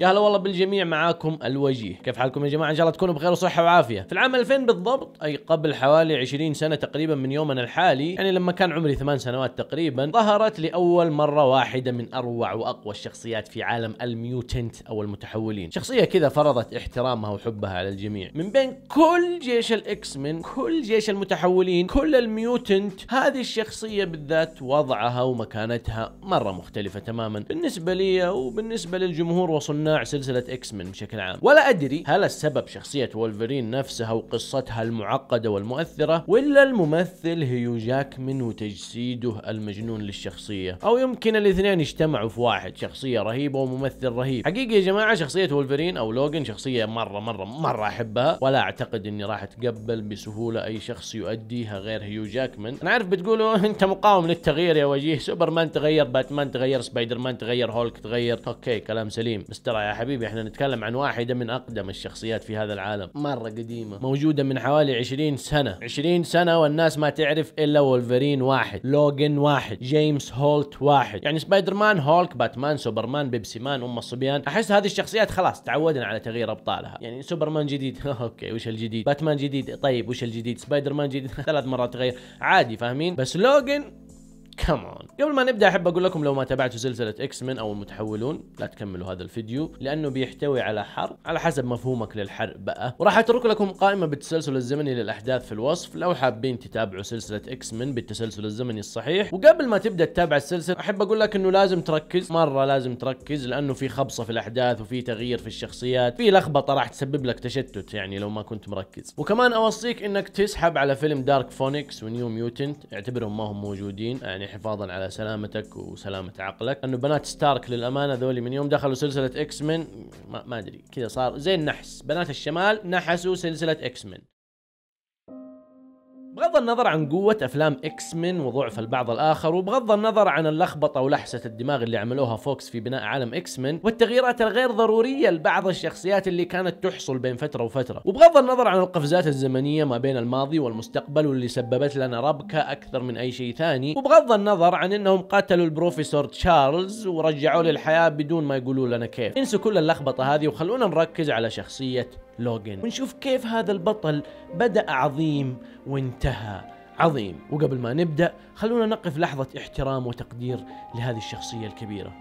يا هلا والله بالجميع، معاكم الوجيه. كيف حالكم يا جماعه؟ ان شاء الله تكونوا بخير وصحه وعافيه. في العام 2000 بالضبط، اي قبل حوالي 20 سنه تقريبا من يومنا الحالي، يعني لما كان عمري 8 سنوات تقريبا، ظهرت لاول مره واحده من اروع واقوى الشخصيات في عالم الميوتنت او المتحولين، شخصيه كذا فرضت احترامها وحبها على الجميع. من بين كل جيش الاكس من كل جيش المتحولين، كل الميوتنت، هذه الشخصيه بالذات وضعها ومكانتها مره مختلفه تماما بالنسبه لي وبالنسبه للجمهور وصلنا سلسلة اكس مان بشكل عام. ولا ادري هل السبب شخصية وولفرين نفسها وقصتها المعقدة والمؤثرة، ولا الممثل هيو جاكمن وتجسيده المجنون للشخصية، او يمكن الاثنين يجتمعوا في واحد، شخصية رهيبة وممثل رهيب. حقيقة يا جماعة شخصية وولفرين او لوغان شخصية مرة مرة مرة احبها، ولا اعتقد اني راح اتقبل بسهولة اي شخص يؤديها غير هيو جاكمن. انا عارف بتقولوا انت مقاوم للتغيير يا وجيه، سوبرمان تغير، باتمان تغير، سبايدر مان تغير، هولك تغير، اوكي كلام سليم، بس ترى يا حبيبي احنا نتكلم عن واحدة من اقدم الشخصيات في هذا العالم، مرة قديمة، موجودة من حوالي 20 سنة والناس ما تعرف الا وولفرين واحد، لوغان واحد، جيمس هولت واحد، يعني سبايدر مان، هولك، باتمان، سوبرمان، بيبسي مان، ام الصبيان. احس هذه الشخصيات خلاص تعودنا على تغيير ابطالها، يعني سوبرمان جديد اوكي وش الجديد؟ باتمان جديد، طيب وش الجديد؟ سبايدر مان جديد ثلاث مرات تغير عادي، فاهمين؟ بس لوغان كمان. قبل ما نبدا احب اقول لكم لو ما تابعتوا سلسله اكس مان او المتحولون لا تكملوا هذا الفيديو، لانه بيحتوي على حرق على حسب مفهومك للحرق بقى، وراح اترك لكم قائمه بالتسلسل الزمني للاحداث في الوصف لو حابين تتابعوا سلسله اكس مان بالتسلسل الزمني الصحيح. وقبل ما تبدا تتابع السلسله احب اقول لك انه لازم تركز، مره لازم تركز، لانه في خبصه في الاحداث وفي تغيير في الشخصيات، في لخبطه راح تسبب لك تشتت يعني لو ما كنت مركز. وكمان اوصيك انك تسحب على فيلم دارك فونكس ونيو ميوتنت، اعتبرهم ما هم موجودين يعني حفاظا على سلامتك وسلامة عقلك، انه بنات ستارك للامانة ذولي من يوم دخلوا سلسلة اكس مان ما ادري كذا صار زي النحس، بنات الشمال نحسوا سلسلة اكس مان. بغض النظر عن قوة أفلام إكس مان وضعف البعض الآخر، وبغض النظر عن اللخبطة ولحسة الدماغ اللي عملوها فوكس في بناء عالم إكس مان، والتغييرات الغير ضرورية لبعض الشخصيات اللي كانت تحصل بين فترة وفترة، وبغض النظر عن القفزات الزمنية ما بين الماضي والمستقبل واللي سببت لنا ربكة أكثر من أي شيء ثاني، وبغض النظر عن إنهم قتلوا البروفيسور تشارلز ورجعوه للحياة بدون ما يقولوا لنا كيف، انسوا كل اللخبطة هذه وخلونا نركز على شخصية لوغان، ونشوف كيف هذا البطل بدأ عظيم وانتهى عظيم. وقبل ما نبدأ خلونا نقف لحظة احترام وتقدير لهذه الشخصية الكبيرة.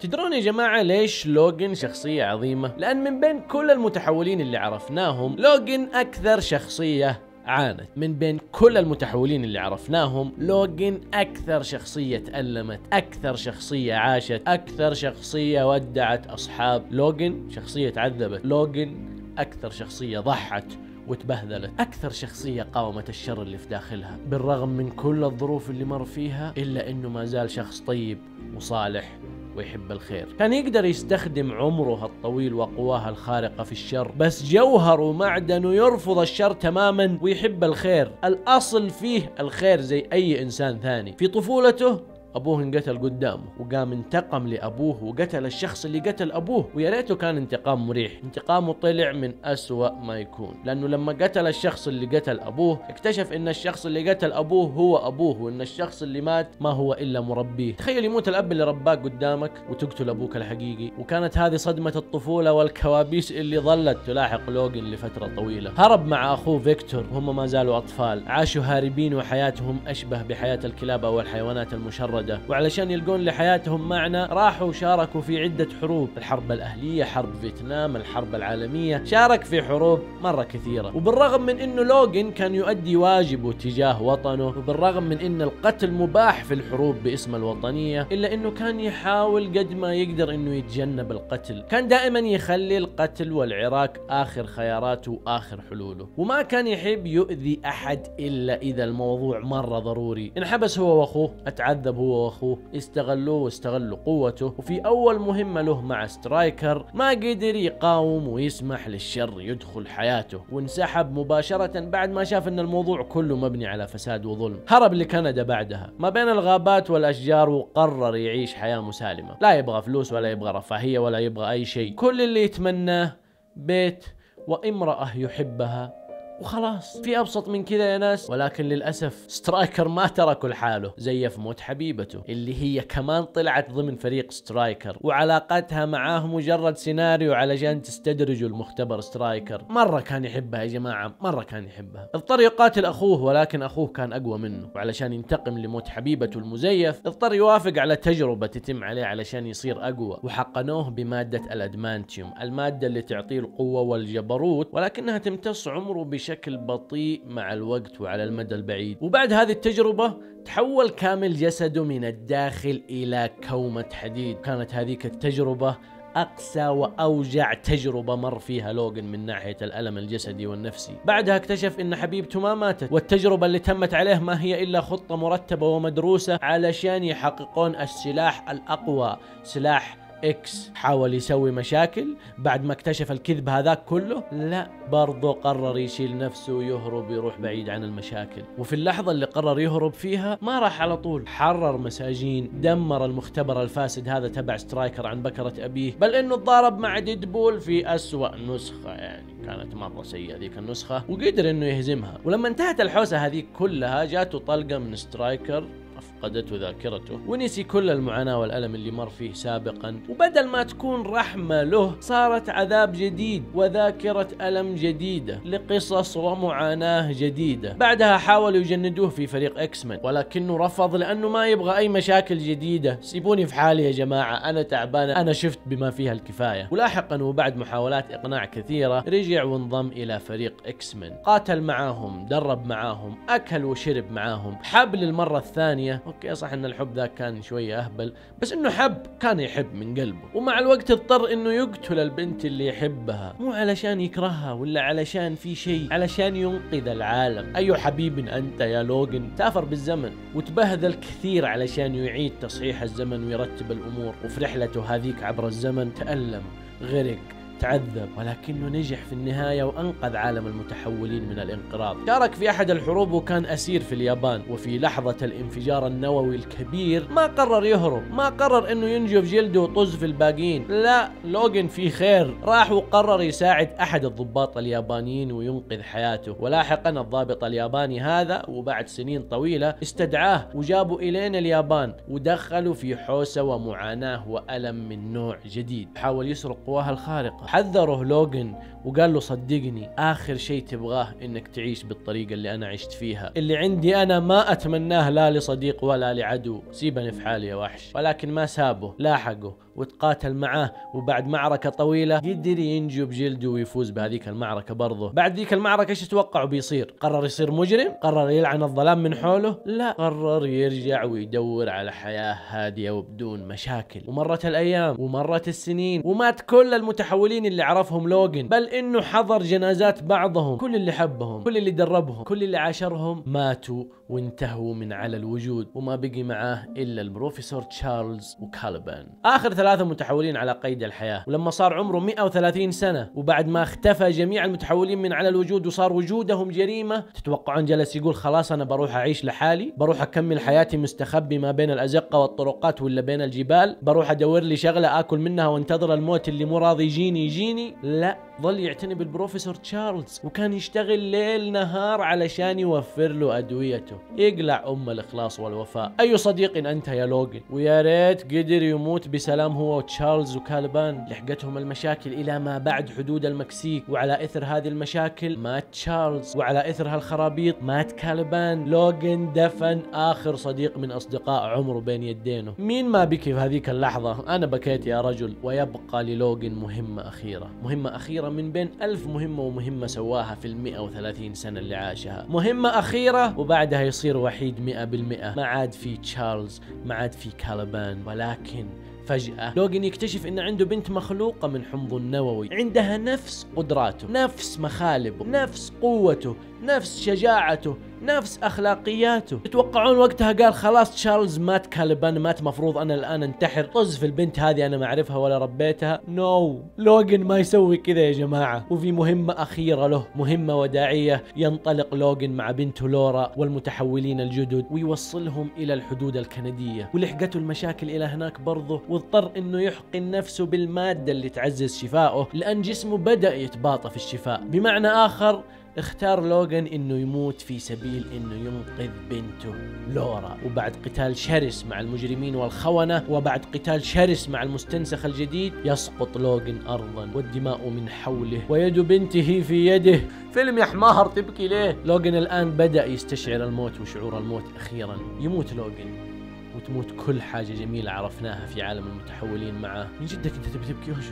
تدرون يا جماعة ليش لوغان شخصية عظيمة؟ لأن من بين كل المتحولين اللي عرفناهم لوغان أكثر شخصية عانت، من بين كل المتحولين اللي عرفناهم لوغان أكثر شخصية تألمت، أكثر شخصية عاشت، أكثر شخصية ودعت أصحاب، لوغان شخصية تعذبت، لوغان أكثر شخصية ضحت وتبهذلت، أكثر شخصية قاومت الشر اللي في داخلها، بالرغم من كل الظروف اللي مر فيها إلا إنه ما زال شخص طيب وصالح ويحب الخير. كان يقدر يستخدم عمره الطويل وقواها الخارقة في الشر، بس جوهر ومعدنه يرفض الشر تماما ويحب الخير، الأصل فيه الخير زي أي إنسان ثاني. في طفولته أبوه انقتل قدامه، وقام انتقم لأبوه وقتل الشخص اللي قتل أبوه، ويا ريته كان انتقام مريح، انتقامه طلع من أسوأ ما يكون، لأنه لما قتل الشخص اللي قتل أبوه اكتشف إن الشخص اللي قتل أبوه هو أبوه، وإن الشخص اللي مات ما هو إلا مربيه. تخيل يموت الأب اللي رباك قدامك وتقتل أبوك الحقيقي. وكانت هذه صدمة الطفولة والكوابيس اللي ظلت تلاحق لوغان لفترة طويلة. هرب مع أخوه فيكتور وهم ما زالوا أطفال، عاشوا هاربين وحياتهم أشبه بحياة الكلاب أو الحيوانات المشردة، وعلشان يلقون لحياتهم معنى راحوا شاركوا في عدة حروب، الحرب الأهلية، حرب فيتنام، الحرب العالمية، شارك في حروب مرة كثيرة. وبالرغم من أنه لوغان كان يؤدي واجبه تجاه وطنه، وبالرغم من أن القتل مباح في الحروب باسم الوطنية، إلا أنه كان يحاول قد ما يقدر أنه يتجنب القتل، كان دائما يخلي القتل والعراك آخر خياراته وآخر حلوله، وما كان يحب يؤذي أحد إلا إذا الموضوع مرة ضروري. انحبس هو وأخوه، أتعذب هو واخوه، استغلوه واستغلوا قوته، وفي اول مهمه له مع سترايكر ما قدر يقاوم ويسمح للشر يدخل حياته، وانسحب مباشره بعد ما شاف ان الموضوع كله مبني على فساد وظلم. هرب لكندا بعدها ما بين الغابات والاشجار، وقرر يعيش حياه مسالمه، لا يبغى فلوس ولا يبغى رفاهيه ولا يبغى اي شيء، كل اللي يتمناه بيت وامراه يحبها وخلاص، في ابسط من كذا يا ناس. ولكن للاسف سترايكر ما تركوا لحاله، زيف موت حبيبته اللي هي كمان طلعت ضمن فريق سترايكر، وعلاقتها معاه مجرد سيناريو علشان تستدرجوا المختبر سترايكر. مره كان يحبها يا جماعه، مره كان يحبها. اضطر يقاتل اخوه، ولكن اخوه كان اقوى منه، وعلشان ينتقم لموت حبيبته المزيف اضطر يوافق على تجربه تتم عليه علشان يصير اقوى، وحقنوه بماده الادمانتيوم، الماده اللي تعطيه القوه والجبروت، ولكنها تمتص عمره بشكل بطيء مع الوقت وعلى المدى البعيد. وبعد هذه التجربة تحول كامل جسده من الداخل إلى كومة حديد. كانت هذيك التجربة أقسى وأوجع تجربة مر فيها لوغن من ناحية الألم الجسدي والنفسي. بعدها اكتشف أن حبيبته ما ماتت، والتجربة اللي تمت عليه ما هي إلا خطة مرتبة ومدروسة علشان يحققون السلاح الأقوى، سلاح إكس. حاول يسوي مشاكل بعد ما اكتشف الكذب هذاك كله، لا برضه قرر يشيل نفسه ويهرب، يروح بعيد عن المشاكل. وفي اللحظة اللي قرر يهرب فيها ما راح على طول، حرر مساجين، دمر المختبر الفاسد هذا تبع سترايكر عن بكرة أبيه، بل إنه تضارب مع ديدبول في أسوأ نسخة، يعني كانت مرة سيئة ذيك النسخة، وقدر إنه يهزمها. ولما انتهت الحوسة هذيك كلها جاته طلقة من سترايكر، أفقدته ذاكرته ونسي كل المعاناة والألم اللي مر فيه سابقا، وبدل ما تكون رحمة له صارت عذاب جديد وذاكرة ألم جديدة لقصص ومعاناة جديدة. بعدها حاولوا يجندوه في فريق إكسمن، ولكنه رفض لأنه ما يبغى أي مشاكل جديدة، سيبوني في حالي يا جماعة، أنا تعبانة، أنا شفت بما فيها الكفاية. ولاحقا وبعد محاولات إقناع كثيرة رجع وانضم إلى فريق إكسمن، قاتل معاهم، درب معاهم، أكل وشرب معاهم، حب للمرة الثانية. اوكي صح ان الحب ذاك كان شويه اهبل، بس انه حب، كان يحب من قلبه. ومع الوقت اضطر انه يقتل البنت اللي يحبها، مو علشان يكرهها ولا علشان في شيء، علشان ينقذ العالم. اي حبيب انت يا لوغن، سافر بالزمن وتبهذل كثير علشان يعيد تصحيح الزمن ويرتب الامور. وفي رحلته هذيك عبر الزمن تألم، غرق، تعذب، ولكنه نجح في النهاية وأنقذ عالم المتحولين من الانقراض. شارك في أحد الحروب وكان أسير في اليابان، وفي لحظة الانفجار النووي الكبير ما قرر يهرب، ما قرر أنه ينجف جلده وطز في الباقين، لا، لوغن في خير، راح وقرر يساعد أحد الضباط اليابانيين وينقذ حياته. ولاحقا الضابط الياباني هذا وبعد سنين طويلة استدعاه وجابوا إلينا اليابان، ودخلوا في حوسة ومعاناة وألم من نوع جديد. حاول يسرق قواها الخارقة، حذره لوغن وقال له صدقني، آخر شيء تبغاه إنك تعيش بالطريقة اللي أنا عشت فيها، اللي عندي أنا ما أتمناه لا لصديق ولا لعدو، سيبني في حالي يا وحش. ولكن ما سابه، لاحقه وتقاتل معاه، وبعد معركة طويلة قدر ينجو بجلده ويفوز بهذيك المعركة برضه. بعد ذيك المعركة ايش تتوقعوا بيصير؟ قرر يصير مجرم؟ قرر يلعن الظلام من حوله؟ لا، قرر يرجع ويدور على حياة هادية وبدون مشاكل. ومرت الأيام ومرت السنين، ومات كل المتحولين اللي عرفهم لوغن، بل إنه حضر جنازات بعضهم، كل اللي حبهم، كل اللي دربهم، كل اللي عاشرهم ماتوا وانتهوا من على الوجود، وما بقي معاه إلا البروفيسور تشارلز وكالبان، آخر ثلاثة متحولين على قيد الحياة. ولما صار عمره 130 سنة، وبعد ما اختفى جميع المتحولين من على الوجود وصار وجودهم جريمة، تتوقعون جلس يقول خلاص أنا بروح أعيش لحالي، بروح أكمل حياتي مستخبي ما بين الأزقة والطرقات ولا بين الجبال، بروح أدور لي شغلة آكل منها وانتظر الموت اللي مو راضي يجيني. لا، ظل يعتني بالبروفيسور تشارلز، وكان يشتغل ليل نهار علشان يوفر له أدويته. يقلع أم الإخلاص والوفاء، أي صديق أنت يا لوغن. ويا ريت قدر يموت بسلام هو وتشارلز وكالبان. لحقتهم المشاكل إلى ما بعد حدود المكسيك، وعلى إثر هذه المشاكل مات تشارلز، وعلى إثر هالخرابيط مات كالبان. لوغن دفن آخر صديق من أصدقاء عمره بين يدينه. مين ما بكي في هذيك اللحظة؟ أنا بكيت يا رجل. ويبقى للوغن مهمة أخيرة، مهمة أخيرة من بين 1000 مهمة، ومهمة سواها في 130 سنة اللي عاشها، مهمة أخيرة. وبعدها يصير وحيد 100%، ما عاد في تشارلز، ما عاد في كالبان. ولكن فجأة لوغن يكتشف إن عنده بنت مخلوقة من حمضه النووي، عندها نفس قدراته، نفس مخالبه، نفس قوته، نفس شجاعته، نفس أخلاقياته. تتوقعون وقتها قال خلاص تشارلز مات، كالبان مات، مفروض أنا الآن أنتحر، طز في البنت هذه أنا ما أعرفها ولا ربيتها. نو، لوغن ما يسوي كذا يا جماعة. وفي مهمة أخيرة له، مهمة وداعية، ينطلق لوغن مع بنته لورا والمتحولين الجدد ويوصلهم إلى الحدود الكندية. ولحقته المشاكل إلى هناك برضه، واضطر إنه يحقن نفسه بالمادة اللي تعزز شفائه، لأن جسمه بدأ يتباطأ في الشفاء. بمعنى آخر اختار لوغان انه يموت في سبيل انه ينقذ بنته لورا، وبعد قتال شرس مع المجرمين والخونة، وبعد قتال شرس مع المستنسخ الجديد، يسقط لوغان ارضا والدماء من حوله ويد بنته في يده. فيلم يا حمار تبكي ليه؟ لوغان الان بدأ يستشعر الموت وشعور الموت اخيرا. يموت لوغان وتموت كل حاجة جميلة عرفناها في عالم المتحولين معه. من جدك انت تبي تبكي وش؟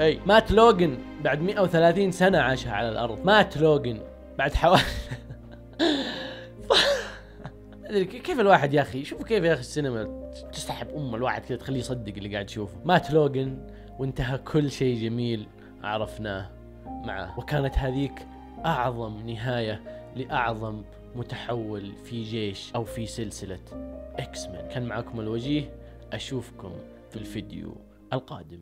اي مات لوغان بعد 130 سنة عاشها على الارض. مات لوغان بعد حوالي كيف الواحد يا اخي، شوفوا كيف يا اخي السينما تسحب الواحد كذا تخليه يصدق اللي قاعد يشوفه. مات لوغان وانتهى كل شيء جميل عرفناه معه، وكانت هذيك اعظم نهاية لاعظم متحول في جيش او في سلسلة اكس مان. كان معكم الوجيه، اشوفكم في الفيديو القادم.